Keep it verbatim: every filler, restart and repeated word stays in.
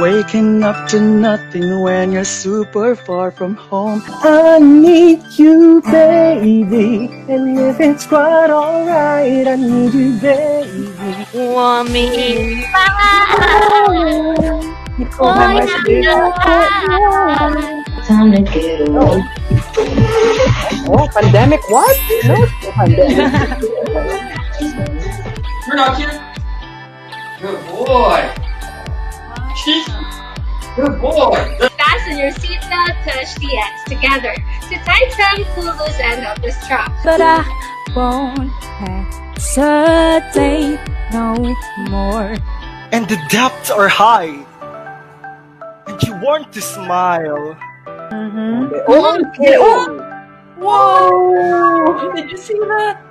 waking up to nothing when you're super far from home. I need you, baby, and if it's quite alright, I need you, baby. Want me? Oh, you call my wife, baby. Time to get away. Oh, pandemic? What? No, pandemic. We're not kidding. Good boy. Good boy. Fasten your seatbelt, touch the ends together to tighten, pull loose end of the strap. But I won't hesitate no more. And the depths are high, and you want to smile. Mm-hmm. Okay. Oh, okay. Oh. Whoa! Did you see that?